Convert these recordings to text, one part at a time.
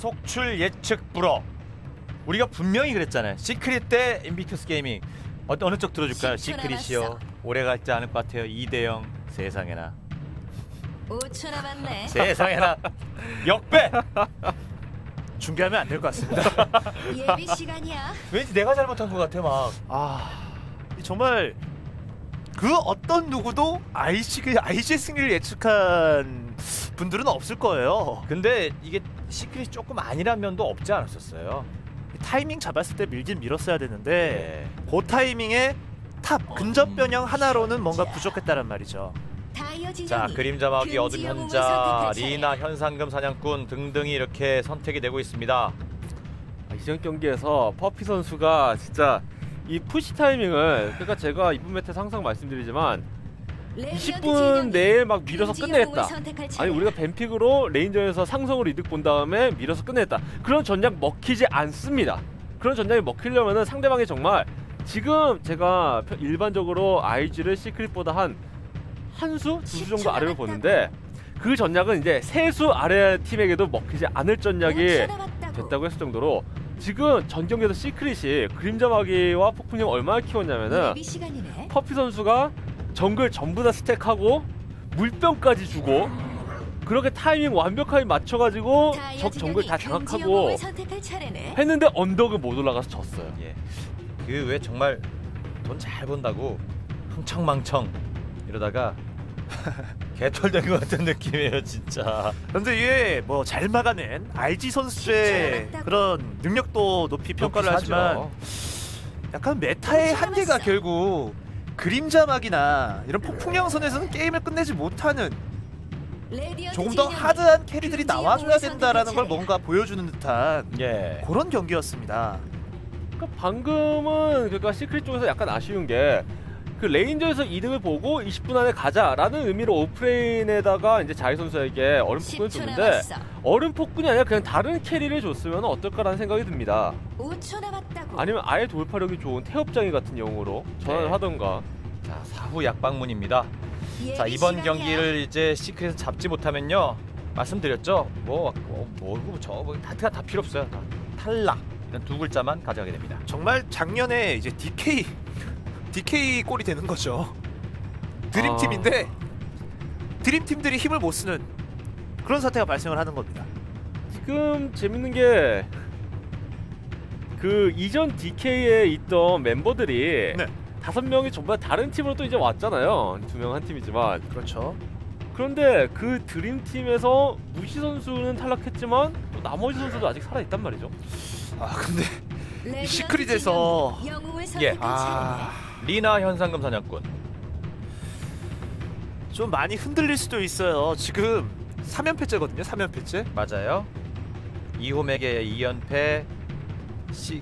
속출 예측 불허. 우리가 분명히 그랬잖아요. 시크릿 때 인비투스 게이밍 어느 쪽 들어줄까요? 시크릿이요. 오래 갈지 않을 것 같아요. 2대0. 세상에나. 5초 남았네. 세상에나. 역배. 중계하면 안 될 것 같습니다. 예비 시간이야. 왠지 내가 잘못한 것 같아 막. 아 정말 그 어떤 누구도 IC의 승리를 예측한 분들은 없을 거예요. 근데 이게 시크릿이 조금 아니란 면도 없지 않았었어요. 타이밍 잡았을 때 밀긴 밀었어야 되는데 네. 그 타이밍에 탑 근접 변형 하나로는 뭔가 부족했다란 말이죠. 자 그림자 마귀, 어둠 현자, 리나, 현상금 사냥꾼 등등이 이렇게 선택이 되고 있습니다. 이전 경기에서 퍼피 선수가 진짜 이 푸시 타이밍을 그러니까 제가 이분 매트에서 항상 말씀드리지만 20분 내에 막 밀어서 끝내겠다. 아니 우리가 뱀픽으로 레인저에서 상성으로 이득 본 다음에 밀어서 끝내겠다. 그런 전략 먹히지 않습니다. 그런 전략이 먹히려면은 상대방이 정말 지금 제가 일반적으로 IG를 시크릿보다 한 수? 두 수 정도 아래로 보는데 그 전략은 이제 세 수 아래 팀에게도 먹히지 않을 전략이 됐다고 했을 정도로 지금 전 경기에서 시크릿이 그림자 마귀와 폭풍형 얼마나 키웠냐면은 퍼피 선수가 정글 전부 다 스택하고 물병까지 주고 그렇게 타이밍 완벽하게 맞춰가지고 적 정글 다 장악하고 했는데 언덕을 못 올라가서 졌어요. 예. 그 왜 정말 돈 잘 번다고 흥청망청 이러다가 개털된 것 같은 느낌이에요 진짜. 근데 이게 뭐 잘 막아낸 IG 선수의 그런 능력도 높이 평가를 하지만 약간 메타의 한계가 결국 그림자 막이나 이런 폭풍형 선에서는 게임을 끝내지 못하는 조금 더 하드한 캐리들이 나와줘야 된다라는 걸 뭔가 보여주는 듯한 예. 그런 경기였습니다. 그러니까 방금은 그러니까 시크릿 쪽에서 약간 아쉬운 게 그 레인저에서 2등을 보고 20분 안에 가자라는 의미로 오프레인에다가 이제 자이 선수에게 얼음 폭군을 줬는데 얼음 폭군이 아니라 그냥 다른 캐리를 줬으면 어떨까라는 생각이 듭니다. 5초 남았다고. 아니면 아예 돌파력이 좋은 태엽장이 같은 영웅으로 전환을 네. 하던가. 자 사후 약방문입니다. 자 이번 경기를 이제 시크릿에서 잡지 못하면요 말씀드렸죠. 다 필요 없어요. 다 탈락 이런 두 글자만 가져가게 됩니다. 정말 작년에 이제 DK 꼴이 되는 거죠. 드림팀인데 드림팀들이 힘을 못 쓰는 그런 사태가 발생을 하는 겁니다. 지금 재밌는 게 그 이전 DK에 있던 멤버들이 네. 5명이 전부 다른 팀으로 또 이제 왔잖아요. 2명 한 팀이지만 그렇죠. 그런데 그 드림팀에서 무시 선수는 탈락했지만 또 나머지 선수도 아직 살아있단 말이죠. 아 근데 이 시크릿에서 예. 리나 현상금 사냥꾼 좀 많이 흔들릴 수도 있어요. 지금 3연패째거든요. 3연패째 맞아요. 이홈에게 2연패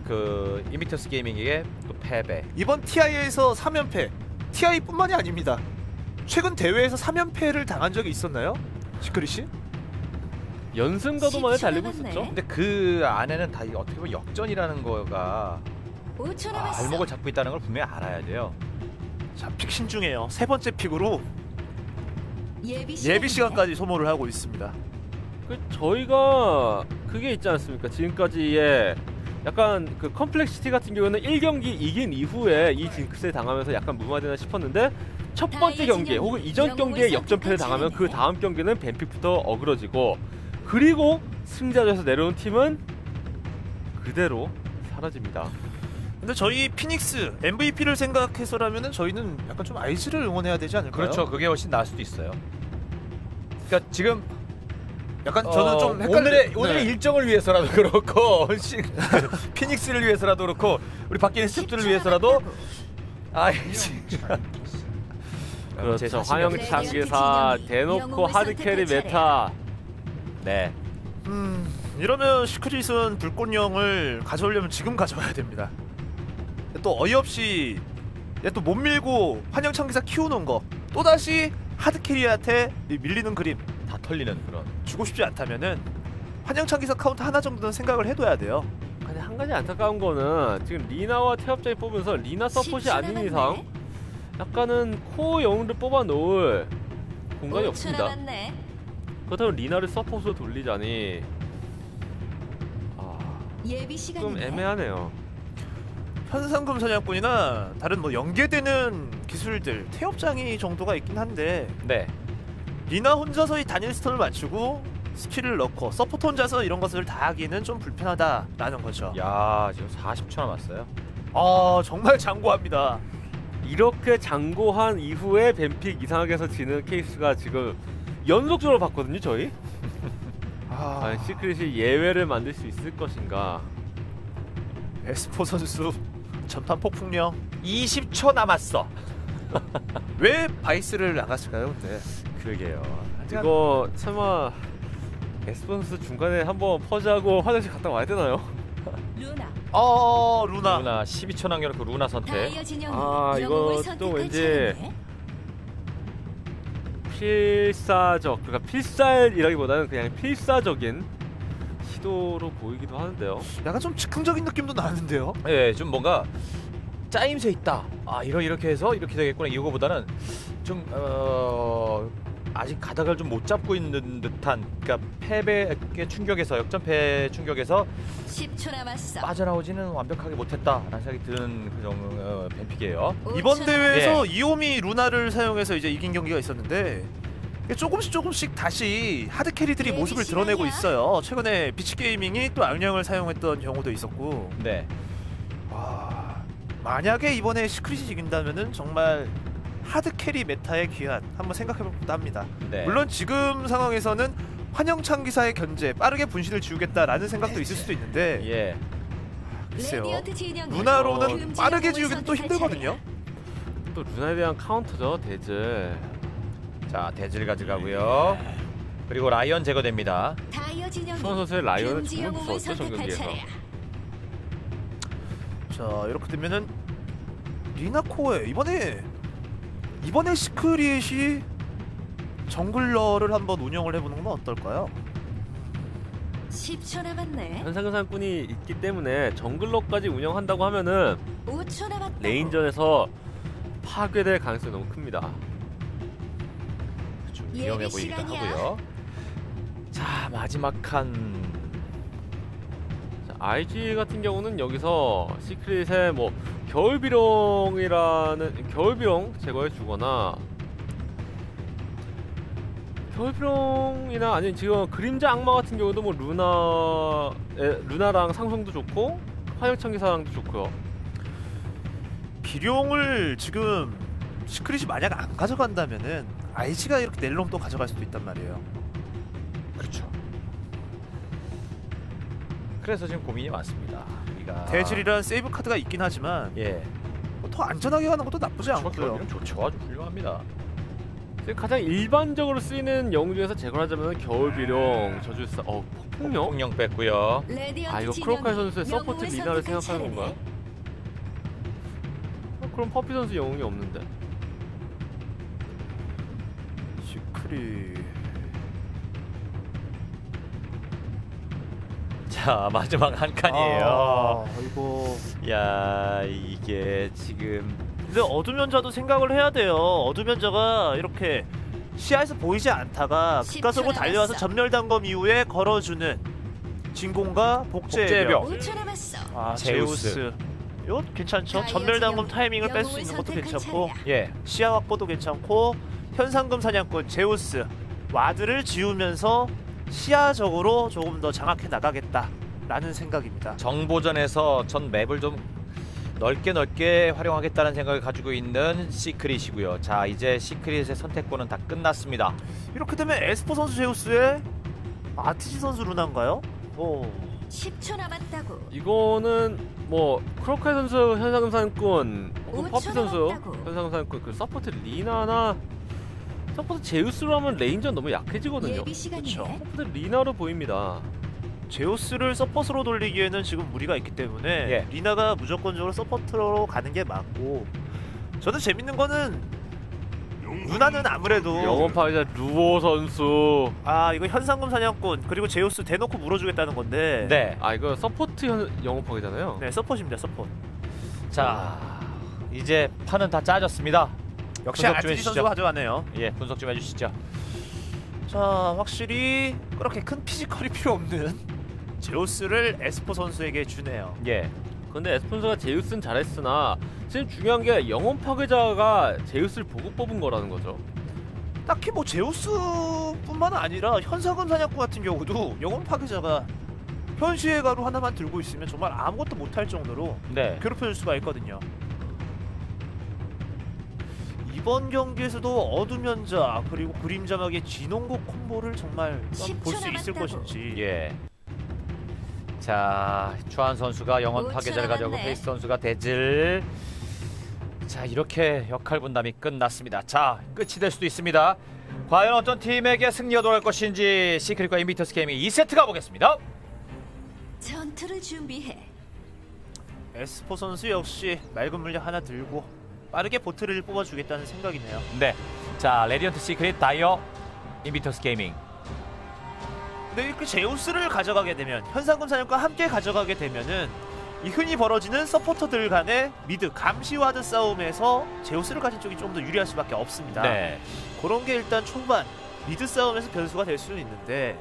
그 인비투스 게이밍에게 또 패배. 이번 TI에서 3연패 TI뿐만이 아닙니다. 최근 대회에서 3연패를 당한 적이 있었나요? 시크릿이? 연승가도만에 달리고 있었죠. 근데 그 안에는 다 어떻게 보면 역전이라는 거가 발목을 잡고 있다는 걸 분명히 알아야 돼요. 자, 픽 신중해요. 3번째 픽으로 예비 시간까지 소모를 하고 있습니다. 저희가 그게 있지 않습니까? 지금까지의 약간 그 컴플렉시티 같은 경우는 1경기 이긴 이후에 이 징크스에 당하면서 약간 무마되나 싶었는데 첫 번째 경기 혹은 이전 경기에 역전패를 당하면 그 다음 경기는 뱀픽부터 어그러지고 그리고 승자전에서 내려온 팀은 그대로 사라집니다. 근데 저희 피닉스 MVP를 생각해서라면은 저희는 약간 좀 IG를 응원해야 되지 않을까요? 그렇죠. 그게 훨씬 나을 수도 있어요. 그러니까 지금 약간 저는 좀 헷갈리네. 오늘의 일정을 위해서라도 그렇고 피닉스를 위해서라도 그렇고 우리 밖에 있는 스탭들을 위해서라도 아이지 그렇죠. 황영창기사 대놓고 하드캐리 메타 네. 이러면 시크릿은 불꽃령을 가져오려면 지금 가져와야 됩니다. 또 어이없이 또 못 밀고 환영창기사 키우는 거 또다시 하드캐리한테 밀리는 그림 다 털리는 그런 주고 싶지 않다면은 환영창기사 카운트 하나 정도는 생각을 해둬야 돼요. 근데 한 가지 안타까운 거는 지금 리나와 태엽자이 뽑으면서 리나 서폿이 아닌 이상 약간은 코어 영웅을 뽑아놓을 공간이 없습니다. 그렇다면 리나를 서폿으로 돌리자니 좀 애매하네요. 현상금 사냥꾼이나 다른 뭐 연계되는 기술들, 태엽장이 정도가 있긴 한데 네. 리나 혼자서 이 단일 스턴을 맞추고 스킬을 넣고 서포터 혼자서 이런 것을 다 하기는 좀 불편하다라는 거죠. 야, 지금 40초 남았어요. 아, 정말 장고합니다. 이렇게 장고한 이후에 뱀픽 이상하게 해서 지는 케이스가 지금 연속적으로 봤거든요, 저희? 아, 시크릿이 예외를 만들 수 있을 것인가. 에스포 선수 전판 폭풍력 20초 남았어. 왜 바이스를 나갔을까요? 근데 그러게요. 이거 설마 에스포 선수 중간에 한번 퍼즈하고 화장실 갔다 와야 되나요? 루나. 루나 12초 남겨놓고 루나 선택. 아, 이거 또 왠지 필사적, 그러니까 필살이라기보다는 그냥 필사적인 시도로 보이기도 하는데요. 약간 좀 즉흥적인 느낌도 나는데요. 예, 좀 뭔가 짜임새 있다. 아, 이렇게 해서 이렇게 되겠구나. 이거보다는 좀 아직 가닥을 좀 못 잡고 있는 듯한, 그러니까 패배의 충격에서, 역전패 충격에서 10초 남았어. 빠져나오지는 완벽하게 못했다라는 생각이 드는 그런 뱀픽이에요. 이번 대회에서 네. 이오미 루나를 사용해서 이제 이긴 경기가 있었는데 조금씩 다시 하드캐리들이 모습을 드러내고 있어요. 최근에 비치게이밍이 또 악령을 사용했던 경우도 있었고 네. 와, 만약에 이번에 시크릿이 이긴다면은 정말 하드캐리 메타의 귀환 한번 생각해볼까 합니다. 네. 물론 지금 상황에서는 환영창기사의 견제, 빠르게 분신을 지우겠다라는 생각도 있을 수도 있는데 예. 글쎄요, 루나로는 빠르게 지우기도 또 힘들거든요. 또 루나에 대한 카운터죠, 대질. 자, 대질 가져가고요. 그리고 라이언 제거됩니다. 수원 선수의 라이언을 정말 무서웠죠, 전 경기에서. 자, 이렇게 되면은 리나 코에 이번에 시크릿이 정글러를 한번 운영을 해보는 건 어떨까요? 10초 남았네. 현상금 사냥꾼이 있기 때문에 정글러까지 운영한다고 하면은 5초 남았다. 레인전에서 파괴될 가능성이 너무 큽니다. 좀 위험해 보이기도 하고요. 자, 마지막 한 IG 같은 경우는 여기서 시크릿의 뭐 겨울비룡 제거해주거나 겨울비룡이나 아니면 지금 그림자 악마 같은 경우도 뭐 루나랑 상성도 좋고 화영창기사랑도 좋고요. 비룡을 지금 시크릿이 만약 안 가져간다면은 IG가 이렇게 넬롬 또 가져갈 수도 있단 말이에요. 그렇죠. 그래서 지금 고민이 많습니다. 대질이란 세이브 카드가 있긴 하지만 예. 뭐 더 안전하게 가는 것도 나쁘지 않고요. 좋죠, 아주 훌륭합니다. 가장 일반적으로 쓰이는 영웅 중에서 제거하자면 겨울비룡, 저주사, 폭풍령 뺐고요. 아, 이거 크로칼 선수의 서포트 리나를 생각하는 건가요? 그럼 퍼피 선수 영웅이 없는데. 시크릿. 자, 마지막 한 칸이에요. 아이고. 야, 이게 지금. 근데 어둠 연자도 생각을 해야 돼요. 어둠 연자가 이렇게 시야에서 보이지 않다가 가까스로 달려와서 점멸 단검 이후에 걸어주는 진공과 복제의 벽. 아, 제우스. 이거 괜찮죠? 점멸 단검 타이밍을 뺄 수 있는 것도 괜찮고, 예, 시야 확보도 괜찮고, 현상금 사냥꾼 제우스 와드를 지우면서. 시야적으로 조금 더 장악해 나가겠다라는 생각입니다. 정보전에서 전 맵을 좀 넓게 활용하겠다는 생각을 가지고 있는 시크릿이고요. 자, 이제 시크릿의 선택권은 다 끝났습니다. 이렇게 되면 에스포 선수 제우스의 아티지 선수 루나인가요? 오. 10초 남았다고. 이거는 뭐 크로칼 선수 현상금 사냥꾼, 퍼피 선수 현상금 사냥꾼, 그 서포트 리나나 서포트 제우스로 하면 레인전 너무 약해지거든요. 그렇죠. 서포트 리나로 보입니다. 제우스를 서포트로 돌리기에는 지금 무리가 있기 때문에 예. 리나가 무조건적으로 서포트로 가는 게 맞고, 저는 재밌는 거는 루나는 아무래도 영원 파이자 루오 선수, 아, 이거 현상금 사냥꾼 그리고 제우스 대놓고 물어주겠다는 건데 네. 아, 이거 서포트 영원 파이잖아요. 네, 서포트입니다, 서포트. 자, 이제 판은 다 짜졌습니다. 역시 아티지 선수가 가져왔네요. 예, 분석 좀 해주시죠. 자, 확실히 그렇게 큰 피지컬이 필요 없는 제우스를 에스포 선수에게 주네요. 예. 근데 에스포 선수가 제우스는 잘했으나 지금 중요한 게 영혼 파괴자가 제우스를 보고 뽑은 거라는 거죠. 딱히 뭐 제우스뿐만 아니라 현상금 사냥꾼 같은 경우도 영혼 파괴자가 현시의 가루 하나만 들고 있으면 정말 아무것도 못할 정도로 네. 괴롭혀줄 수가 있거든요. 이번 경기에서도 어둠 연자 그리고 그림자막의 진홍고 콤보를 정말 볼 수 있을 것인지. 예. 자, 추한 선수가 영혼 파괴자를 가져오고 페이스 선수가 대질. 자, 이렇게 역할 분담이 끝났습니다. 자, 끝이 될 수도 있습니다. 과연 어떤 팀에게 승리가 돌아갈 것인지 시크릿과 인비터스 게이밍 2세트 가보겠습니다. 전투를 준비해. 에스포 선수 역시 맑은 물약 하나 들고 빠르게 보트를 뽑아주겠다는 생각이네요. 네. 자, 레디언트 시크릿 다이어 인비터스 게이밍. 근데 그 제우스를 가져가게 되면 현상금 사냥과 함께 가져가게 되면은 이 흔히 벌어지는 서포터들 간의 미드 감시와드 싸움에서 제우스를 가진 쪽이 좀 더 유리할 수밖에 없습니다. 네. 그런 게 일단 초반 미드 싸움에서 변수가 될 수는 있는데.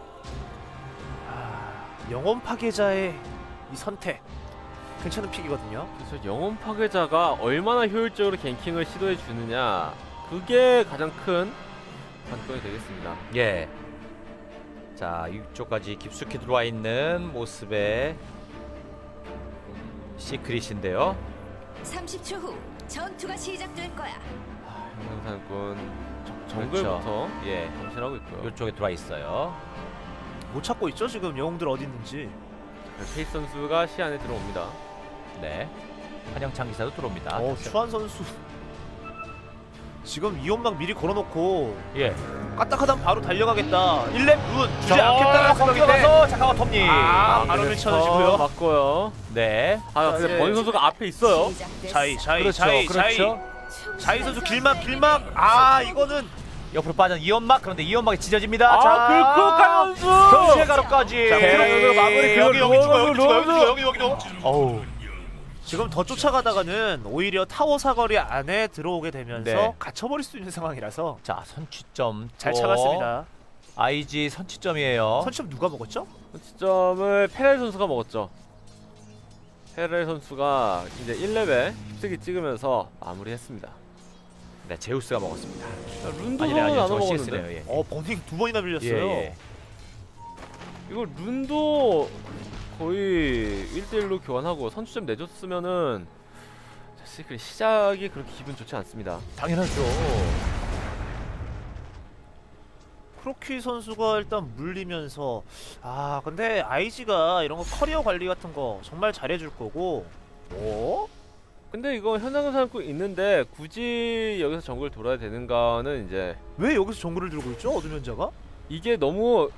영혼 파괴자의 이 선택 괜찮은 픽이거든요. 그래서 영혼 파괴자가 얼마나 효율적으로 갱킹을 시도해 주느냐 그게 가장 큰 관건이 되겠습니다. 예. 자, 이쪽까지 깊숙이 들어와 있는 모습의 시크릿인데요. 30초 후 전투가 시작될 거야. 현상사냥꾼 정글부터 예 감시하고 있고요. 이쪽에 들어와 있어요. 못 찾고 있죠? 지금 영웅들 어디 있는지. 페이스 선수가 시 안에 들어옵니다. 네. 한영창 기사도 들어옵니다. 추한 선수 지금 이온막 미리 걸어놓고 예. 까딱하단 바로 달려가겠다. 1렙 룬 주지 않겠다라는 생각이 들어서 잠깐만 톱니. 바로 밀쳐주시고요. 맞고요. 네. 아 근데 버니 선수가 앞에 있어요. 자이 선수 길막. 아 이거는. 옆으로 빠진 이연막 그런데 이연막이 찢어집니다. 아, 자, 긁고 가면서 현실의 가로까지. 자, 그럼 마무리. 여기. 지금 더 쫓아가다가는 오히려 타워 사거리 안에 들어오게 되면서 네. 갇혀버릴 수 있는 상황이라서. 자, 선취점 잘 참았습니다. IG 선취점이에요. 선취점 누가 먹었죠? 선취점을 페렐 선수가 먹었죠. 페렐 선수가 이제 1레벨 휩쓰기 찍으면서 마무리했습니다. 네, 제우스가 먹었습니다. 룬도 나눠 먹었는데. 예. 버닝 두 번이나 빌렸어요. 예. 이거 룬도 거의 1대1로 교환하고 선취점 내줬으면은 시크릿 시작이 그렇게 기분 좋지 않습니다. 당연하죠. 크로키 선수가 일단 물리면서 아 근데 IG가 이런 거 커리어 관리 같은 거 정말 잘해줄 거고. 뭐? 근데 이거 현상금 사냥꾼 있는데 굳이 여기서 정글 돌아야 되는가는 이제 왜 여기서 정글을 들고 있죠? 어둠 현자가? 이게 너무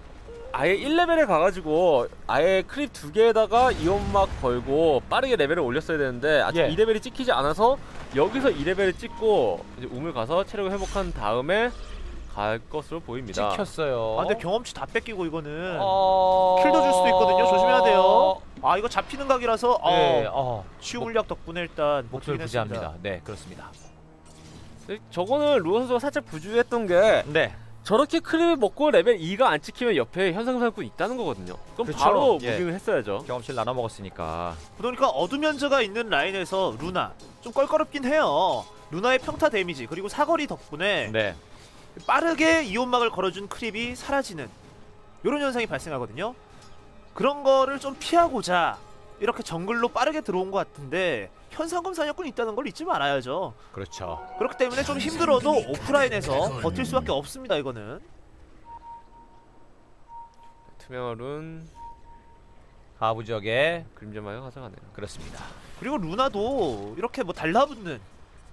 아예 1레벨에 가가지고 아예 크립 2개에다가 이온막 걸고 빠르게 레벨을 올렸어야 되는데 아직 예. 2레벨이 찍히지 않아서 여기서 2레벨을 찍고 이제 우물 가서 체력을 회복한 다음에 갈 것으로 보입니다. 찍혔어요. 아 근데 경험치 다 뺏기고 이거는 킬도 줄 수도 있거든요. 조심해야 돼요. 아 이거 잡히는 각이라서 네, 치유 물약 덕분에 일단 목표를 부지합니다. 네 그렇습니다. 저거는 루어 선수가 살짝 부주의했던 게 네. 저렇게 크립을 먹고 레벨 2가 안 찍히면 옆에 현상금 사냥꾼이 있다는 거거든요. 그럼 그렇죠. 바로 무빙을 예. 했어야죠. 경험치를 나눠 먹었으니까. 그러니까 어둠 연자가 있는 라인에서 루나 좀 껄끄럽긴 해요. 루나의 평타 데미지 그리고 사거리 덕분에 네. 빠르게 이온막을 걸어준 크립이 사라지는 이런 현상이 발생하거든요. 그런 거를 좀 피하고자 이렇게 정글로 빠르게 들어온 것 같은데 현상금 사냥꾼이 있다는 걸 잊지 말아야죠. 그렇죠. 그렇기 때문에 좀 힘들어도 오프라인에서 버틸 수밖에 없습니다. 이거는 투명한 룬 하부 지역에 그림자막을 가져가네요. 그렇습니다. 그리고 루나도 이렇게 뭐 달라붙는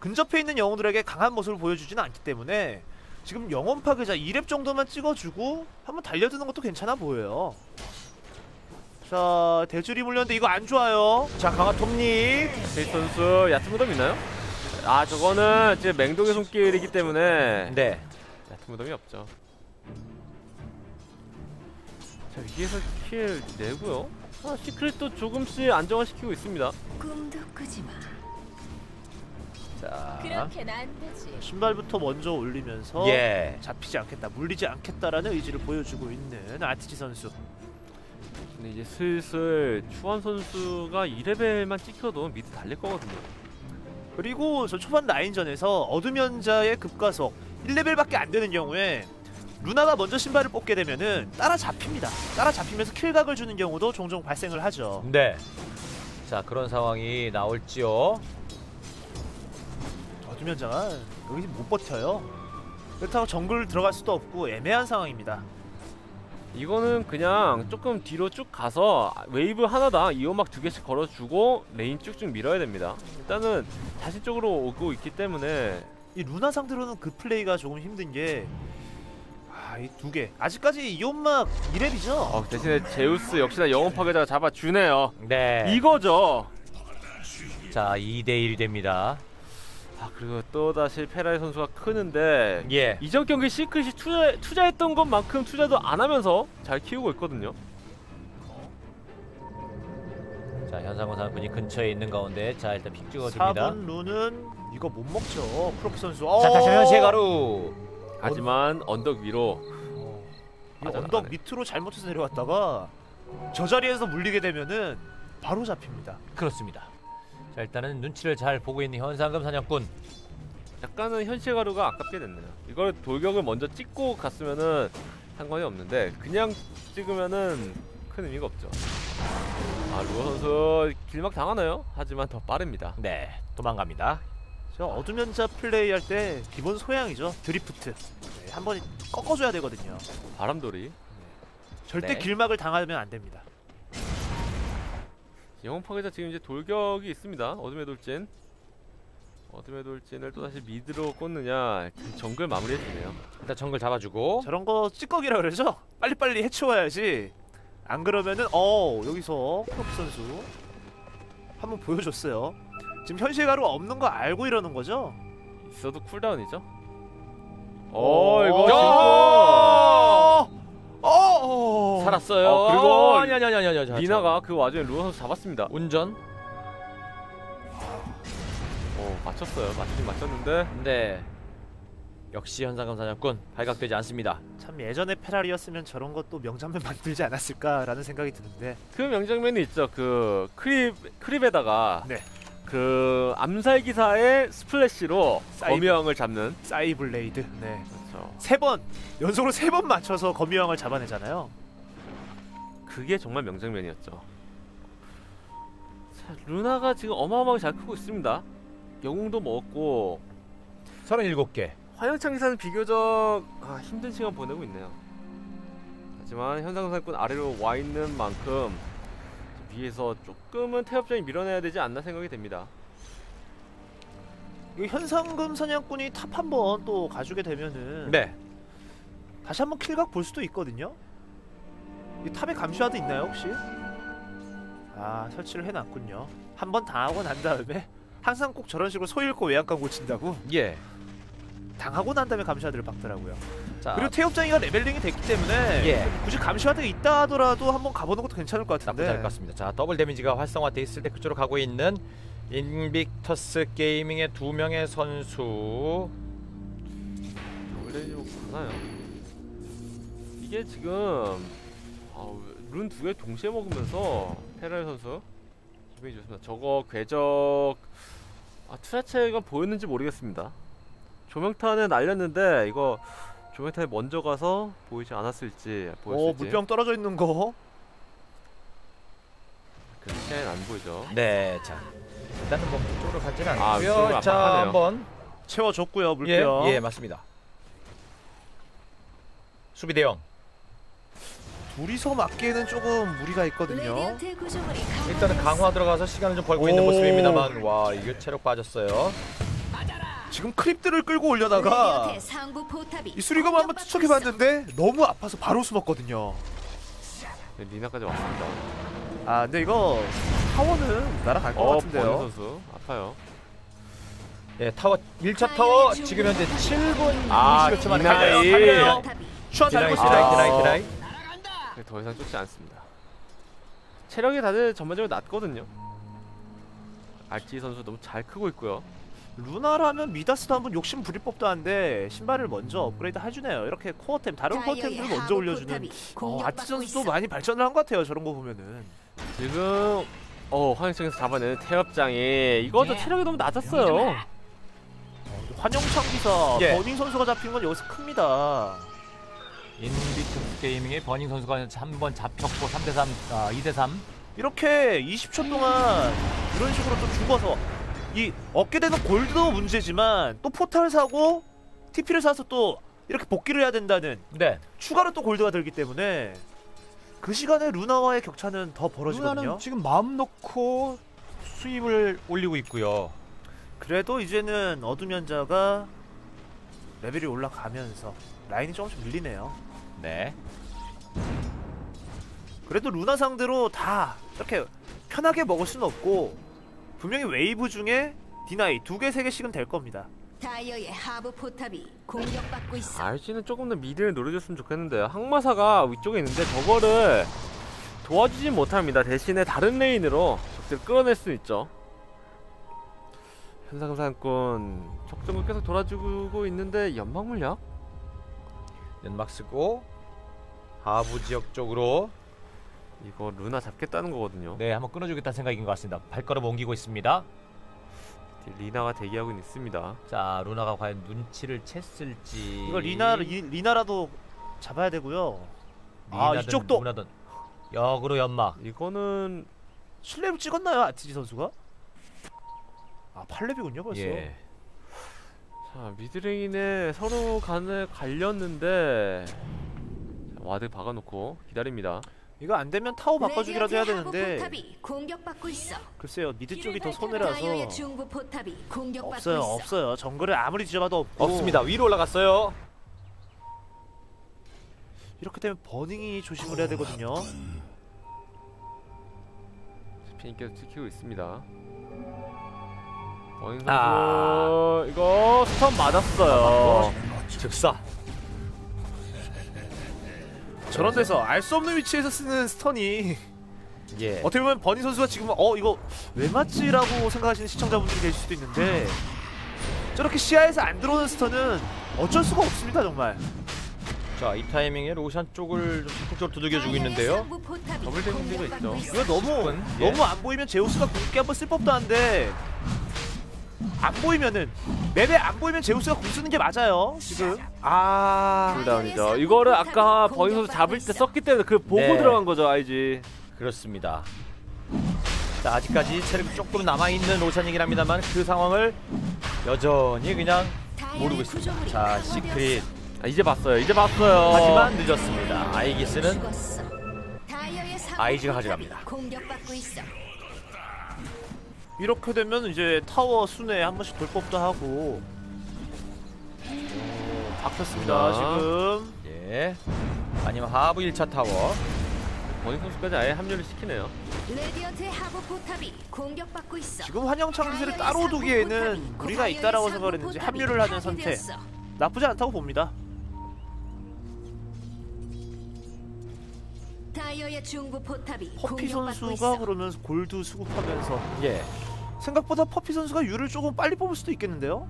근접해 있는 영웅들에게 강한 모습을 보여주지는 않기 때문에 지금 영혼 파괴자 2렙 정도만 찍어주고 한번 달려드는 것도 괜찮아 보여요. 자, 대줄이 물렸는데 이거 안 좋아요. 자, 강화 톱니. 제이 선수 얕은 무덤 있나요? 아, 저거는 이제 맹독의 손길이기 때문에 네. 얕은 무덤이 없죠. 자, 위에서 킬 내고요. 아, 시크릿도 조금씩 안정화시키고 있습니다. 꿈도 꾸지 마. 자, 신발부터 먼저 올리면서 예. 잡히지 않겠다, 물리지 않겠다라는 의지를 보여주고 있는 아티지 선수. 근데 이제 슬슬 추원 선수가 2레벨만 찍혀도 미드 달릴 거거든요. 그리고 저 초반 라인전에서 어둠연자의 급가속 1레벨밖에 안 되는 경우에 루나가 먼저 신발을 뽑게 되면은 따라잡힙니다. 따라잡히면서 킬각을 주는 경우도 종종 발생을 하죠. 네. 자, 그런 상황이 나올지요. 어둠연자가 여기서 못 버텨요. 그렇다고 정글 들어갈 수도 없고 애매한 상황입니다. 이거는 그냥 조금 뒤로 쭉 가서 웨이브 하나당 이오막 2개씩 걸어주고 레인 쭉쭉 밀어야 됩니다. 일단은 자신 쪽으로 오고 있기 때문에 이 루나 상대로는 그 플레이가 조금 힘든 게 이 2개 아직까지 이온막 2렙이죠? 대신에 제우스 역시나 영혼 파괴자가 잡아주네요. 네, 이거죠. 자, 2대1 됩니다. 그리고 또다시 페라리 선수가 크는데, 예, 이전 경기 시크릿이 투자했던 것만큼 투자도 안 하면서 잘 키우고 있거든요. 자, 현상원 선수분이 근처에 있는 가운데, 자, 일단 픽 찍어줍니다. 4번 루는 이거 못 먹죠, 프로키 선수. 자, 다시 현시의 가루. 하지만 언덕 위로 언덕 밑으로 잘못해서 내려왔다가 저 자리에서 물리게 되면은 바로 잡힙니다. 그렇습니다. 자, 일단은 눈치를 잘 보고 있는 현상금 사냥꾼. 약간은 현실 가루가 아깝게 됐네요. 이걸 돌격을 먼저 찍고 갔으면은 상관이 없는데 그냥 찍으면은 큰 의미가 없죠. 루어 선수 길막 당하나요? 하지만 더 빠릅니다. 네, 도망갑니다. 저 어둠연자 플레이할 때 기본 소양이죠. 드리프트. 네, 한번 꺾어줘야 되거든요. 바람돌이. 네. 절대 네, 길막을 당하면 안 됩니다. 영혼 파괴자 지금 이제 돌격이 있습니다. 어둠의 돌진. 어둠의 돌진을 또다시 미드로 꽂느냐. 정글 마무리해주네요. 일단 정글 잡아주고. 저런 거 찌꺼기라 그러죠? 빨리빨리 해치워야지. 안 그러면은 여기서 프로프 선수 한번 보여줬어요. 지금 현실 가루가 없는 거 알고 이러는 거죠? 있어도 쿨다운이죠? 이거 진짜 살았어요. 그리고 아니 리나가 그 와중에 루어 선수 잡았습니다. 운전. 맞췄어요. 맞긴 맞췄는데. 네, 역시 현상금 사냥꾼 발각되지 않습니다. 참 예전에 페라리였으면 저런 것도 명장면 만들지 않았을까라는 생각이 드는데. 그 명장면이 있죠. 그 크립에다가 네, 그 암살 기사의 스플래시로 거미왕을 잡는 사이블레이드. 네, 그렇죠. 3번 연속으로 3번 맞춰서 거미왕을 잡아내잖아요. 그게 정말 명장면이었죠. 자, 루나가 지금 어마어마하게 잘 크고 있습니다. 영웅도 먹었고 37개. 화영창 기사는 비교적 힘든 시간 보내고 있네요. 하지만 현상사건 아래로 와 있는 만큼 위에서 조금은 태엽전이 밀어내야 되지 않나 생각이 됩니다. 이 현상금 사냥꾼이 탑 한번 또 가주게 되면은 네, 다시 한번 킬각 볼 수도 있거든요. 이 탑에 감시와드 있나요 혹시? 설치를 해놨군요. 한번 당하고 난 다음에 항상 꼭 저런 식으로 소 잃고 외양간 고친다고? 예, 당하고 난 다음에 감시와드를 박더라고요. 자, 그리고 태엽장이가 레벨링이 됐기 때문에 예, 굳이 감시와드가 있다 하더라도 한번 가보는 것도 괜찮을 것 같은데. 나쁘지 않을 것 같습니다. 자, 더블 데미지가 활성화돼 있을 때 그쪽으로 가고 있는 인빅터스 게이밍의 2명의 선수. 더블 데미지 가나요? 이게 지금 룬 2개 동시에 먹으면서 페라리 선수 기분이 좋습니다. 저거 궤적 투자체가 보였는지 모르겠습니다. 조명탄은 날렸는데 이거 조명탄이 먼저 가서 보이지 않았을지 보였을지. 물병 떨어져 있는 거? 그 시야엔 안 보이죠. 네, 자, 일단은 뭐 그쪽으로 가지는 않고요. 자, 한번 채워줬고요, 물병. 예, 맞습니다. 수비 대형. 둘이서 맞기에는 조금 무리가 있거든요. 일단은 강화 들어가서 시간을 좀 벌고 있는 모습입니다만, 와, 이게 체력 빠졌어요. 지금 크립들을 끌고 올려다가 이 수리검을 한번 투척해봤는데 너무 아파서 바로 숨었거든요. 네, 리나까지 왔습니다. 근데 이거 타워는 날아갈 것 같은데요. 선수 아파요. 예, 타워 1차 타워 지금 현재 7분 20초 만에 갈려요. 추아 달고 있습니다. 디나이. 더 이상 쫓지 않습니다. 체력이 다들 전반적으로 낮거든요. RT 선수 너무 잘 크고 있고요. 루나라면 미다스도 한번 욕심 부릴 법도 한데 신발을 먼저 업그레이드 해주네요. 이렇게 코어템, 다른 코어템들을 먼저 올려주는 아티전스도 많이 발전을 한 것 같아요. 저런 거 보면은 지금 환영창에서 잡아내는 태엽장이 이것도 체력이 너무 낮았어요. 환영창 기사 버닝 선수가 잡힌 건 여기서 큽니다. 인비트 게이밍의 버닝 선수가 한번 잡혔고 3대3, 2대3 이렇게 20초 동안 이런 식으로 좀 죽어서 이 얻게 되는 골드도 문제지만 또 포탈을 사고 TP를 사서 또 이렇게 복귀를 해야 된다는 추가로 또 골드가 들기 때문에 그 시간에 루나와의 격차는 더 벌어지거든요. 루나는 지금 마음 놓고 수입을 올리고 있고요. 그래도 이제는 어둠연자가 레벨이 올라가면서 라인이 조금씩 밀리네요. 네. 그래도 루나 상대로 다 이렇게 편하게 먹을 수는 없고 분명히 웨이브 중에 디나이 2개, 3개씩은 될 겁니다. 다이어의 하부 포탑이 공격받고 있어. RC는 조금 더 미드를 노려줬으면 좋겠는데 항마사가 위쪽에 있는데 저거를 도와주진 못합니다. 대신에 다른 레인으로 적들을 끌어낼 수 있죠. 현상산권 적정을 계속 돌아주고 있는데 연막 물약? 연막 쓰고 하부 지역 쪽으로 이거 루나 잡겠다는 거거든요. 네, 한번 끊어주겠다는 생각인 것 같습니다. 발걸음 옮기고 있습니다. 리나가 대기하고 있습니다. 자, 루나가 과연 눈치를 챘을지. 이거 리나라도 잡아야 되고요. 아, 이쪽도 루나든. 역으로 연막. 이거는 실내로 찍었나요, 아티지 선수가? 아, 8렙이군요 벌써. 예. 자, 미드레인에 서로 간에 갈렸는데 자, 와드 박아놓고 기다립니다. 이거 안 되면 타워 바꿔주기라도 해야 되는데 글쎄요, 미드 쪽이 더 손해라서 없어요. 정글을 아무리 지져봐도 없고 없습니다. 위로 올라갔어요. 이렇게 되면 버닝이 조심을 해야 되거든요. 스피니께서 지키고 있습니다. 버닝 선수 이거 스턴 맞았어요. 즉사. 저런 데서 알 수 없는 위치에서 쓰는 스턴이 어떻게 보면 버니 선수가 지금 이거 왜 맞지? 라고 생각하시는 시청자분들이 계실 수도 있는데 저렇게 시야에서 안 들어오는 스턴은 어쩔 수가 없습니다. 정말. 자, 이 타이밍에 로션 쪽을 적극적으로 두들겨주고 있는데요. 더블 데미지가 있죠. 이거 너무 안 보이면 제우스가 궁극기 한번 쓸 법도 한데 안 보이면은 맵에 안 보이면 제우스가 궁 쓰는 게 맞아요. 지금 풀다운이죠. 이거를 아까 버닝 선수 잡을 때 썼기 때문에 그 보고 들어간 거죠, IG. 그렇습니다. 자, 아직까지 체력이 조금 남아 있는 로샨이긴 합니다만 그 상황을 여전히 그냥 모르고 있습니다. 자, 시크릿. 이제 봤어요. 하지만 늦었습니다. 아이기스는 IG가 가져갑니다. 이렇게 되면 이제 타워 순회 한 번씩 돌법도 하고 박혔습니다. 지금 아니면 하부 1차 타워 버닝 선수까지 아예 합류를 시키네요. 지금 환영창 기세를 따로 두기에는 무리가 있다라고 생각을 했는지 합류를 하는 선택 나쁘지 않다고 봅니다. 퍼피 선수가 그러면서 골드 수급하면서 생각보다 퍼피 선수가 유를 조금 빨리 뽑을 수도 있겠는데요?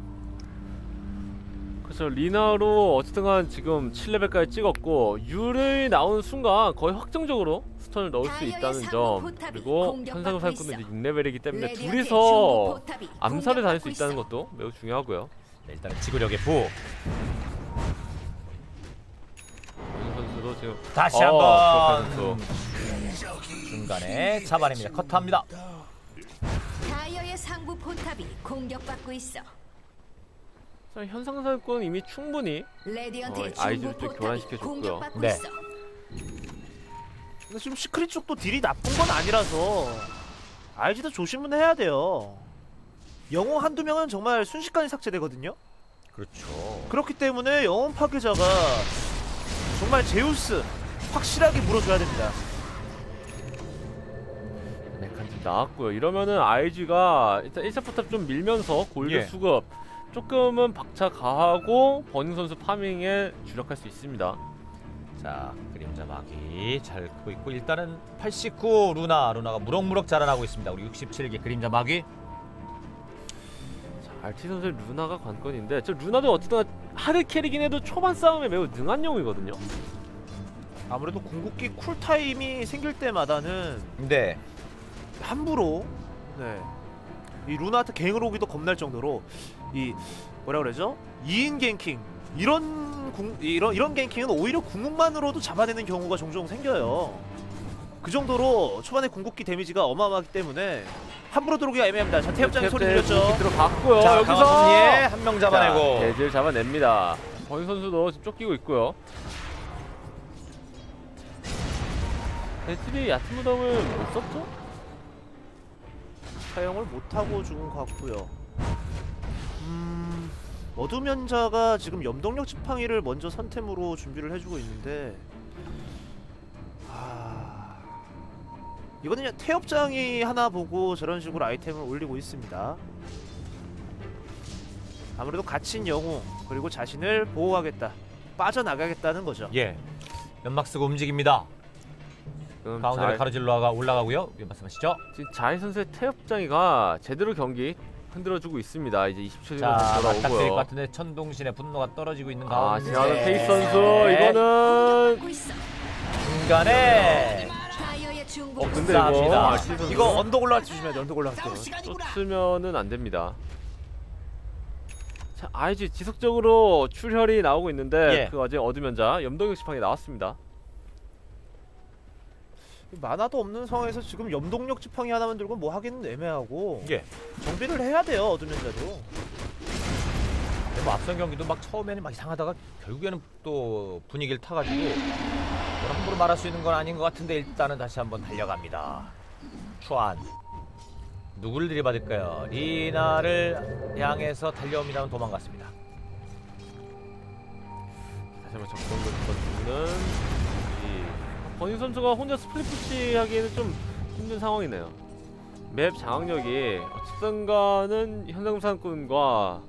그렇죠. 리나로 어쨌든 간 지금 7레벨까지 찍었고 유를 나오는 순간 거의 확정적으로 스턴을 넣을 수 있다는 점, 그리고 현상금 사냥꾼은 6레벨이기 때문에 둘이서 암살을 다닐 수 있다는 것도 매우 중요하고요. 네, 일단 지구력의 부 지금. 다시 한번 중간에 잡아냅니다. 커트합니다. 다이어의 상부 포탑이 공격받고 있어. 자, 현상사건 이미 충분히 아이즈를 또 교환시켜줬고요. 네. 근데 지금 시크릿 쪽도 딜이 나쁜 건 아니라서 아이즈도 조심은 해야 돼요. 영웅 한두 명은 정말 순식간에 삭제되거든요. 그렇죠. 그렇기 때문에 영웅 파괴자가 정말 제우스 확실하게 물어줘야 됩니다. 메칸 좀 나왔고요. 이러면은 IG가 일단 1차 포탑 좀 밀면서 골드 수급 조금은 박차 가하고 버닝 선수 파밍에 주력할 수 있습니다. 자, 그림자 마귀 잘 크고 있고 일단은 89 루나가 무럭무럭 자라나고 있습니다. 우리 67기 그림자 마귀. RT 선수의 루나가 관건인데, 저 루나도 어쨌든 하드 캐리긴 해도 초반 싸움에 매우 능한 용이거든요. 아무래도 궁극기 쿨타임이 생길 때마다는 네 함부로 네 이 루나한테 갱을 오기도 겁날 정도로 이 뭐라 그러죠? 2인 갱킹 이런 갱킹은 오히려 궁극만으로도 잡아내는 경우가 종종 생겨요. 그 정도로 초반에 궁극기 데미지가 어마어마하기 때문에 함부로 들어오기가 애매합니다. 자, 태엽장이 소리 들렸죠. 들어갔고요. 자, 여기서 예, 한 명 잡아내고 대질 잡아냅니다. 버니 선수도 지금 쫓기고 있고요. 대질이 얕은 무덤을 못 썼죠? 사용을 못하고 죽은 것 같고요. 어둠연자가 지금 염동력 지팡이를 먼저 선템으로 준비를 해주고 있는데 이거는 태엽장이 하나 보고 저런 식으로 아이템을 올리고 있습니다. 아무래도 갇힌 영웅 그리고 자신을 보호하겠다, 빠져나가겠다는 거죠. 예, 연막 쓰고 움직입니다. 가운데로 가로질러가 올라가고요. 말씀하시죠. 지금 자이 선수의 태엽장이가 제대로 경기 흔들어주고 있습니다. 이제 20초 정도 돌아오고요. 바깥일 것 같은데 천동신의 분노가 떨어지고 있는 가운데 지나가는 페이스 선수 이거는 중간에 근데 이거 이거 언덕 올라갈 때 조심해야 돼. 언덕 올라갈 때 쫓으면은 안 됩니다. 자, IG 지속적으로 출혈이 나오고 있는데 예. 그 와중에 어둠연자 염동력 지팡이 나왔습니다. 만화도 없는 상황에서 지금 염동력 지팡이 하나만 들고 뭐 하기는 애매하고 예. 정비를 해야 돼요. 어둠연자도 뭐 앞선 경기도 막 처음에는 막 이상하다가 결국에는 또 분위기를 타가지고 함부로 말할 수 있는 건 아닌 것 같은데 일단은 다시 한번 달려갑니다. 추안 누굴 들이받을까요? 리나를 향해서 달려옵니다만 도망갔습니다. 다시 한번 정권을 걷는 이 버니 선수가 혼자 스플릿푸시 하기에는 좀 힘든 상황이네요. 맵 장악력이 어쨌든간은 현상금사꾼과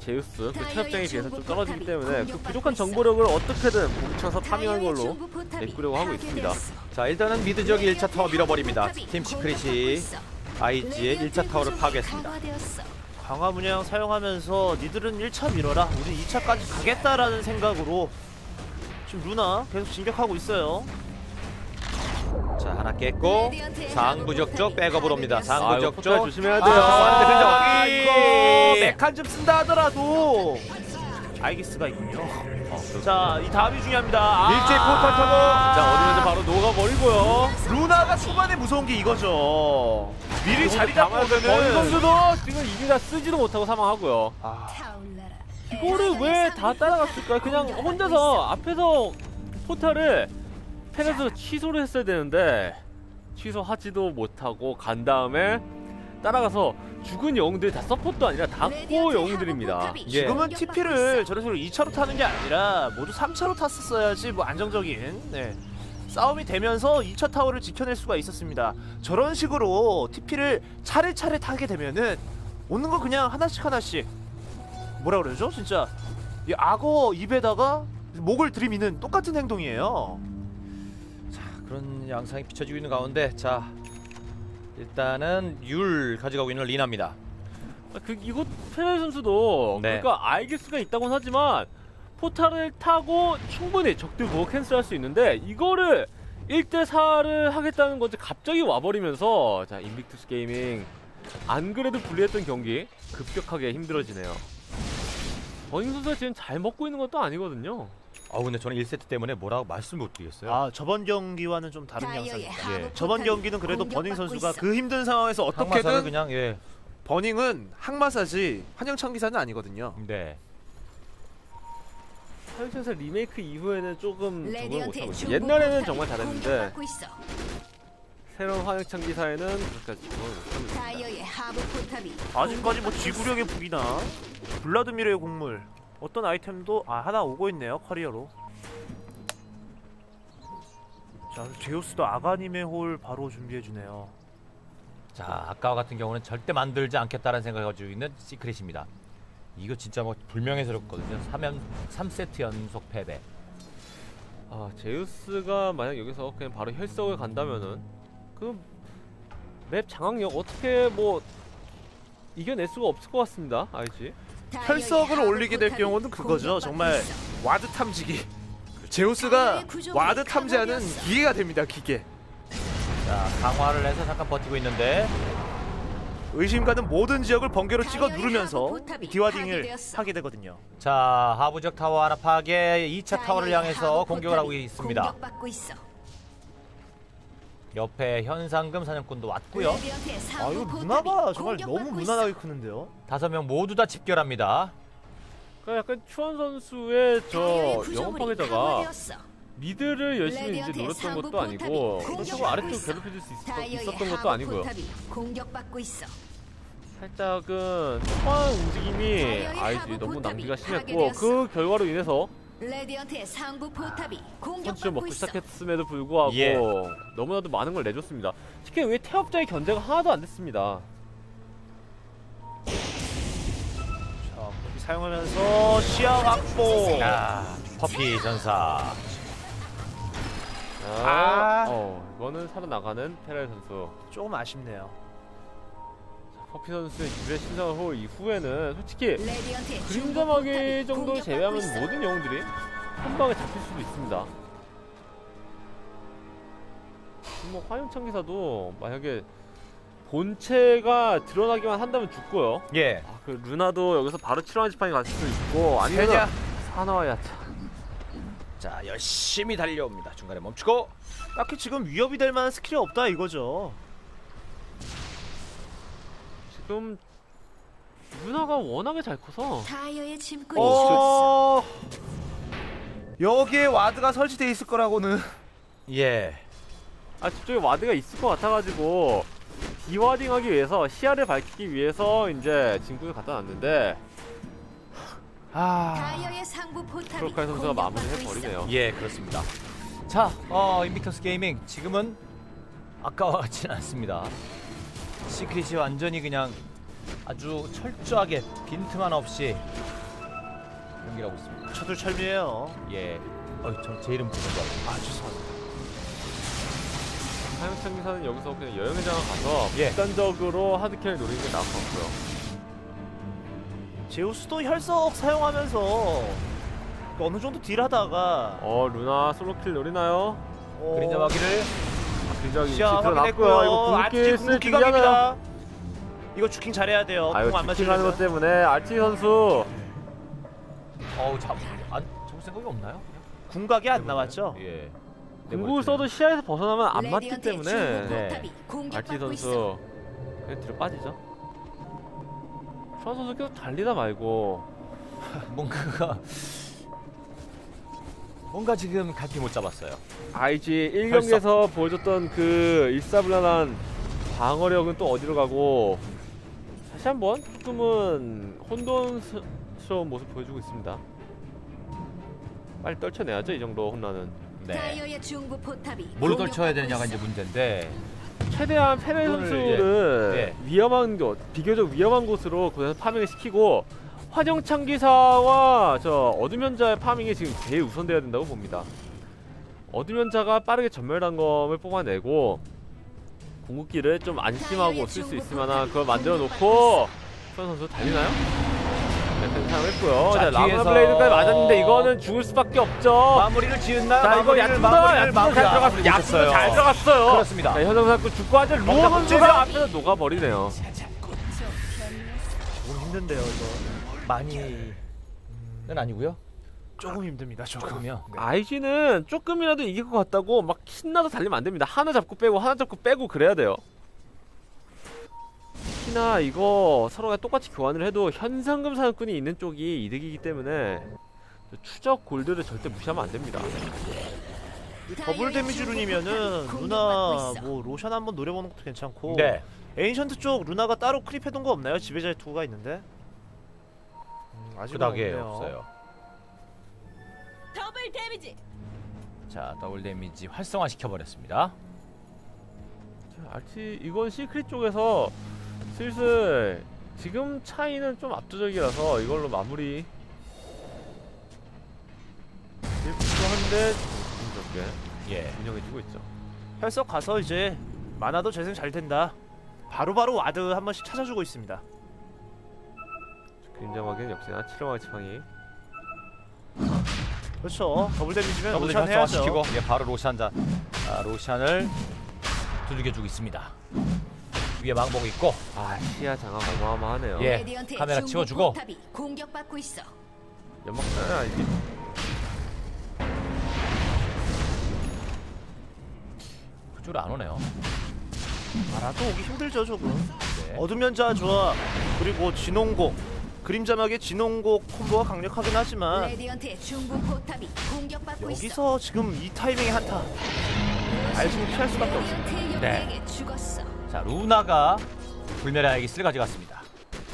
제우스, 그 태엽장에 비해서 좀 떨어지기 때문에 그 부족한 정보력을 어떻게든 뭉쳐서 파밍한 걸로 메꾸려고 하고 있습니다. 자, 일단은 미드 지역 1차 타워 밀어버립니다. 팀 시크릿이 IG의 1차 타워를 파괴했습니다. 강화 문양 사용하면서 니들은 1차 밀어라, 우리 2차까지 가겠다라는 생각으로 지금 루나 계속 진격하고 있어요. 자, 하나 깼고 상부적 쪽 백업을 옵니다. 상부적 쪽 조심해야 돼요. 이거 메칸 좀 쓴다 하더라도 아이기스가 있군요. 자, 이 다음이 중요합니다. 일제히 포탄 타고 자, 어디든지 바로 녹아버리고요. 루나가 초반에 무서운 게 이거죠. 미리 자리 잡고 버니 선수도 지금 이기다 쓰지도 못하고 사망하고요. 이거를 왜 다 따라갔을까요? 그냥 혼자서 앞에서 포탈을 팬에서 취소를 했어야 되는데 취소하지도 못하고 간 다음에 따라가서 죽은 영웅들이 다 서포트도 아니라 다코 영웅들입니다. 예. 지금은 TP를 저런 식으로 2차로 타는 게 아니라 모두 3차로 탔었어야지 뭐 안정적인 네. 싸움이 되면서 2차 타워를 지켜낼 수가 있었습니다. 저런 식으로 TP를 차례차례 타게 되면은 오는 거 그냥 하나씩 하나씩 뭐라 그러죠? 진짜 이 악어 입에다가 목을 들이미는 똑같은 행동이에요. 그런 양상이 비춰지고 있는 가운데 자 일단은 율 가져가고 있는 리나입니다. 이곳 페레 선수도 네. 그러니까 알길 수가 있다고는 하지만 포탈을 타고 충분히 적들 보호 캔슬할 수 있는데 이거를 1대4를 하겠다는 건지 갑자기 와버리면서 자 인빅투스 게이밍 안 그래도 불리했던 경기 급격하게 힘들어지네요. 버닝 선수가 지금 잘 먹고 있는 것도 아니거든요. 아 근데 저는 1세트 때문에 뭐라고 말씀 못 드리겠어요. 아 저번 경기와는 좀 다른 양상입니다. 예. 저번 경기는 그래도 버닝 선수가 그 힘든 상황에서 어떻게든 그냥 예. 버닝은 항마사지 환영창기사는 아니거든요. 네. 환영창기사 리메이크 이후에는 조금 적응을 못하고 있어요. 옛날에는 정말 잘했는데 새로운 환영창기사에는 그렇게까지 적응을 못하고 있습니다. 아직까지 뭐 지구력의 북이나 블라드미르의 곡물 어떤 아이템도 하나 오고 있네요. 커리어로 자 제우스도 아가님의 홀 바로 준비해주네요. 자 아까와 같은 경우는 절대 만들지 않겠다라는 생각을 가지고 있는 시크릿입니다. 이거 진짜 뭐 불명예스럽거든요. 3세트 연속 패배. 아 제우스가 만약 여기서 그냥 바로 혈석을 간다면은 그 맵 장악력 어떻게 뭐 이겨낼 수가 없을 것 같습니다. 알지? 혈석을 올리게 될 경우는 그거죠. 정말 와드 탐지기. 제우스가 와드 탐지하는 기계가 됩니다. 기계. 자, 강화를 해서 잠깐 버티고 있는데 의심가는 모든 지역을 번개로 찍어 누르면서 디와딩을 하게 되거든요. 자, 하부 지역 타워 하나 파괴, 2차 타워를 향해서 공격을 하고 있습니다. 옆에 현상금 사냥꾼도 왔고요. 아, 이거 누나가 정말 너무 무난하게 크는데요. 5명 모두 다 집결합니다. 그러니까 약간 추원 선수의 저 영웅 파괴자가 미드를 열심히 이제 노렸던 것도 아니고 그렇다고 아래쪽을 괴롭혀줄 수 있었던 것도 아니고요. 살짝은 초반 움직임이 아이지 너무 낭비가 심했고 그 결과로 인해서 선취점 먹기 시작했음에도 불구하고 예. 너무나도 많은 걸 내줬습니다. 특히 왜 태업자의 견제가 하나도 안 됐습니다. 자, 무기 사용하면서 시야 확보. 퍼피 전사. 이거는 살아나가는 페라이 선수 조금 아쉽네요. 퍼피 선수의 유배 신상을 홀 이후에는 솔직히 그림자 마귀 정도 제외하면 모든 영웅들이 한 방에 잡힐 수도 있습니다. 뭐 화염창기사도 만약에 본체가 드러나기만 한다면 죽고요. 예. 아, 그 루나도 여기서 바로 7화 지팡이 갈 수도 있고 아니면 사나와 야차. 자, 열심히 달려옵니다. 중간에 멈추고 딱히 지금 위협이 될 만한 스킬이 없다 이거죠. 지금 루나가 워낙에 잘 커서 여기에 와드가 설치돼 있을 거라고는 예. 아, 저쪽에 와드가 있을 것 같아가지고 디와딩하기 위해서 시야를 밝히기 위해서 이제 진군을 갖다 놨는데 프로칼 선수가 마무리해버리네요. 예, 그렇습니다. 자, 인빅터스 게이밍 지금은 아까와 같진 않습니다. 시크릿이 완전히 그냥 아주 철저하게 빈틈 하나 없이 연기를 하고 있습니다. 철두철미해요. 예. 저 제 이름 부르는 거 아니에요? 아, 죄송합니다. 사용창 기사는 여기서 그냥 여행회장을 가서 예. 극단적으로 하드캐를 노리는 게 나을 것 같고요. 제우스도 혈석 사용하면서 어느 정도 딜하다가 루나 솔로킬 노리나요? 그린자 마귀를 시야 확인했고요. 아티지 궁극 기갑니다. 이거 주킹 잘해야 돼요. 궁 안 맞추려면. 하는 것 때문에 아티지 선수 잡을 생각이 없나요? 궁각이 안 나왔죠? 예. 궁극을 써도 시야에서 벗어나면 안 맞기 때문에 아티지 선수 그냥 뒤로 빠지죠. 추한 선수 계속 달리다 말고 뭔가 지금 갈피 못 잡았어요. IG 1경기에서 보여줬던 그 일사불란한 방어력은 또 어디로 가고 다시 한번 조금은 혼돈스러운 모습 보여주고 있습니다. 빨리 떨쳐내야죠. 이 정도 혼란은. 네. 뭘 떨쳐야 되냐가 이제 문제인데 최대한 페레 선수를 위험한 곳, 비교적 위험한 곳으로 그래서 파밍을 시키고 화정창기사와 저 어둠연자의 파밍이 지금 제일 우선돼야 된다고 봅니다. 어둠연자가 빠르게 전멸단검을 뽑아내고 궁극기를 좀 안심하고 쓸 수 있을 만한 그걸 만들어 놓고 페레 선수 달리나요? 네, 괜찮았고요. 자, 라마 블레이드까지 맞았는데 이거는 죽을 수밖에 없죠. 마무리를 지었나요? 자, 이거 야투도 잘 들어갔어요. 야투도 잘 들어갔어요. 그렇습니다. 현상사건 죽고 하자. 루어 선수가 앞에서 녹아버리네요. 너무 힘든데요, 이거. 많이는 아니고요. 조금 힘듭니다. 조금요. 네. IG는 조금이라도 이길 것 같다고 막 신나서 달리면 안 됩니다. 하나 잡고 빼고 하나 잡고 빼고 그래야 돼요. 특히나 이거 서로가 똑같이 교환을 해도 현상금 사냥꾼이 있는 쪽이 이득이기 때문에 추적 골드를 절대 무시하면 안 됩니다. 더블 데미지 룬이면은 루나 뭐 로션 한번 노려보는 것도 괜찮고 네. 에인션트 쪽 루나가 따로 크립해둔 거 없나요? 지배자의 투가 있는데 아직은 없어요. 더블 데미지. 자, 더블 데미지 활성화 시켜버렸습니다. RT 이건 시크릿 쪽에서 슬슬 지금 차이는 좀 압도적이라서 이걸로 마무리 한데 예 운영해주고 있죠. 혈석 가서 이제 만화도 재생 잘 된다. 바로바로 와드 한 번씩 찾아주고 있습니다. 근접하기는 역시나 7호마의 지팡이. 그렇죠. 더블 데미지면 로샨 해야죠. 시키고, 예, 바로 로샨자. 아, 로샨을 두들겨주고 있습니다. 위에 망복 있고. 아, 시야 장악 어마어마하네요. 예, 카메라 치워주고. 공격받고 있어. 연막탄은 아니지. 그쪽으로 안 오네요. 알아도 오기 힘들죠 조금. 네. 어둠 연자 좋아. 그리고 진홍곡. 그림자막의 진홍곡 콤보가 강력하긴 하지만 여기서 지금 이 타이밍에 한타 알숨을 피할 수밖에 없습니다. 네. 자, 루나가 불멸야에게 쓸 가져갔습니다.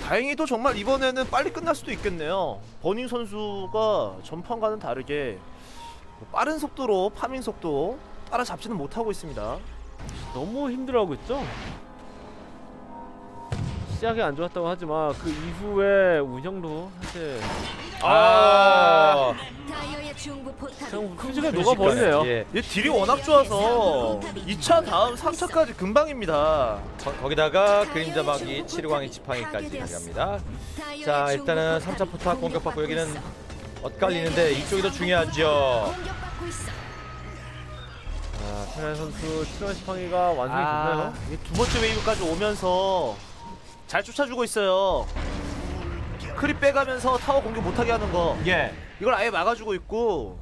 다행히도 정말 이번에는 빨리 끝날 수도 있겠네요. 버닝 선수가 전판과는 다르게 빠른 속도로 파밍 속도 따라잡지는 못하고 있습니다. 너무 힘들어하고 있죠? 시작이 안 좋았다고 하지만 그 이후에 운영도 사실 퓨즈가 녹아버리네요. 예. 얘 딜이 워낙 좋아서 2차 다음 3차까지 금방입니다. 거기다가 그림자막이 치르광의 지팡이까지 가져갑니다. 자, 일단은 3차 포탑 공격받고 여기는 엇갈리는데 이쪽이 더 중요하죠. 아, 태연 선수 치르광의 지팡이가 완성이 됐나요? 이게 두 번째 웨이브까지 오면서 잘 쫓아주고 있어요. 크립 빼가면서 타워 공격 못하게 하는 거. 예. 이걸 아예 막아주고 있고.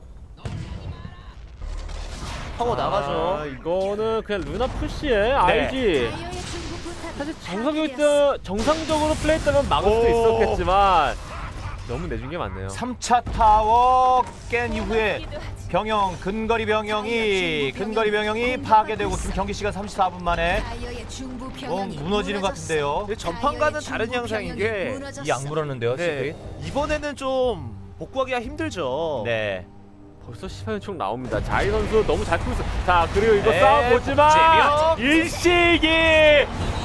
타워 나가죠. 이거는 그냥 루나 푸시에 IG. 사실 정상적으로 플레이했다면 막을 수도 있었겠지만 너무 내준 게 많네요. 3차 타워 깬 이후에 근거리 병영이 파괴되고 지금 경기 시간 34분 만에 무너지는 것 같은데요. 전판과는 다른 양상인 게 이 악 물었는데요. 네. 이번에는 좀 복구하기가 힘들죠. 네. 벌써 18연총 나옵니다. 자이 선수 너무 잘 풀고 있어. 자, 그리고 이거 싸워보지만 일식이!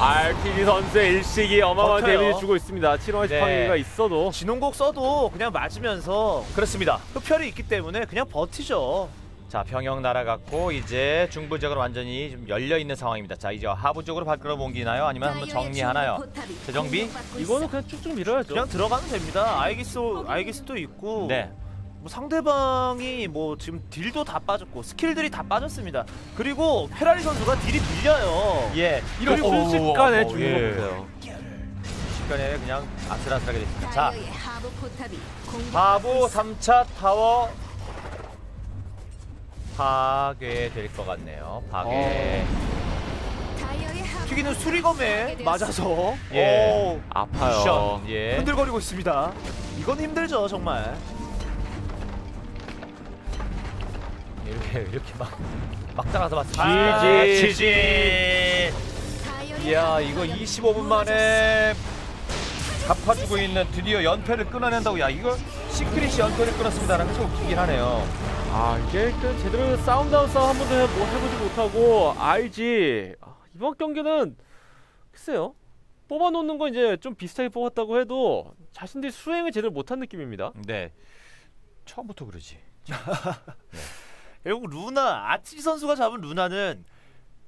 RTD 선수의 일식이 어마어마한 데미지 주고 있습니다. 7호의 지팡이가 있어도 진홍곡 써도 그냥 맞으면서 그렇습니다. 흡혈이 있기 때문에 그냥 버티죠. 자, 병영 날아갔고 이제 중부 지역은 완전히 좀 열려있는 상황입니다. 자, 이제 하부 쪽으로 발걸음 옮기나요? 아니면 한번 정리하나요? 재정비? 이거는 그냥 쭉쭉 밀어야죠. 그냥 들어가면 됩니다. 아이기스도 있고 상대방이 지금 딜도 다 빠졌고 스킬들이 다 빠졌습니다. 그리고 페라리 선수가 딜이 밀려요. 예, 이런 순식간에 중요해요. 순식간에 그냥 아슬아슬하게 됐습니다. 자, 하부 3차 타워 파괴될 것 같네요. 파괴. 튀기는 수리검에 맞아서 아파요. 예. 흔들거리고 있습니다. 이건 힘들죠 정말. 이렇게 막 따라서 맞습니다. 지지. 이야, 이거 25분 만에 갚아주고 있는, 드디어 연패를 끊어낸다고. 야, 이거 시크릿이 연패를 끊었습니다라는 게 참 웃기긴 하네요. 아, 이게 제대로 싸움 한 번도 해보지 못하고 IG 이번 경기는 글쎄요, 뽑아놓는 건 이제 좀 비슷하게 뽑았다고 해도 자신들이 수행을 제대로 못한 느낌입니다. 네, 처음부터 그러지. 네. 결국 루나, 아치지 선수가 잡은 루나는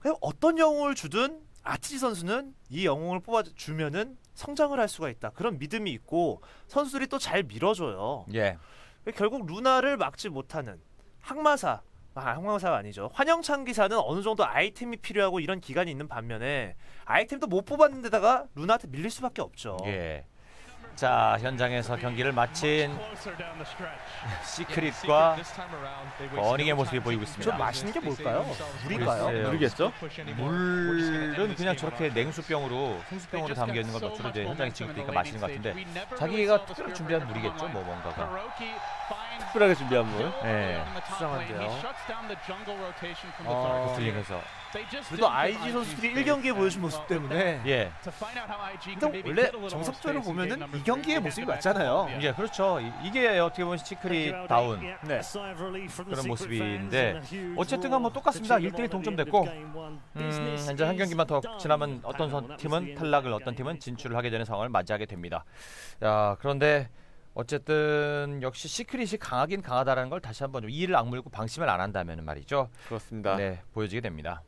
그냥 어떤 영웅을 주든 아치지 선수는 이 영웅을 뽑아주면은 성장을 할 수가 있다, 그런 믿음이 있고 선수들이 또 잘 밀어줘요. 예. 결국 루나를 막지 못하는 항마사가 아니죠, 환영창기사는 어느 정도 아이템이 필요하고 이런 기간이 있는 반면에 아이템도 못 뽑았는데다가 루나한테 밀릴 수밖에 없죠. 예. 자, 현장에서 경기를 마친 시크릿과 버닝의 모습이 보이고 있습니다. 저 마시는 게 뭘까요? 물인가요? 모르겠죠? 물은 그냥 저렇게 생수병으로 담겨 있는 건 주로 이제 현장에 지급되니까 마시는 것 같은데 자기가 특별히 준비한 물이겠죠? 뭔가가 특별하게 준비한 물? 네, 수상한데요. 그래서 그래도 IG 선수들이 1경기에 보여준 모습 때문에 근데 원래 정석적으로 보면은 2경기의 모습이 맞잖아요. 예, 그렇죠. 이게 어떻게 보면 시크릿 다운 그런 모습인데 어쨌든 한번 똑같습니다. 1대1 동점됐고 이제 한 경기만 더 지나면 어떤 팀은 탈락을, 어떤 팀은 진출을 하게 되는 상황을 맞이하게 됩니다. 야, 그런데 어쨌든 역시 시크릿이 강하긴 강하다라는 걸 다시 한번 이를 악물고 방심을 안 한다면 말이죠. 그렇습니다. 네, 보여지게 됩니다.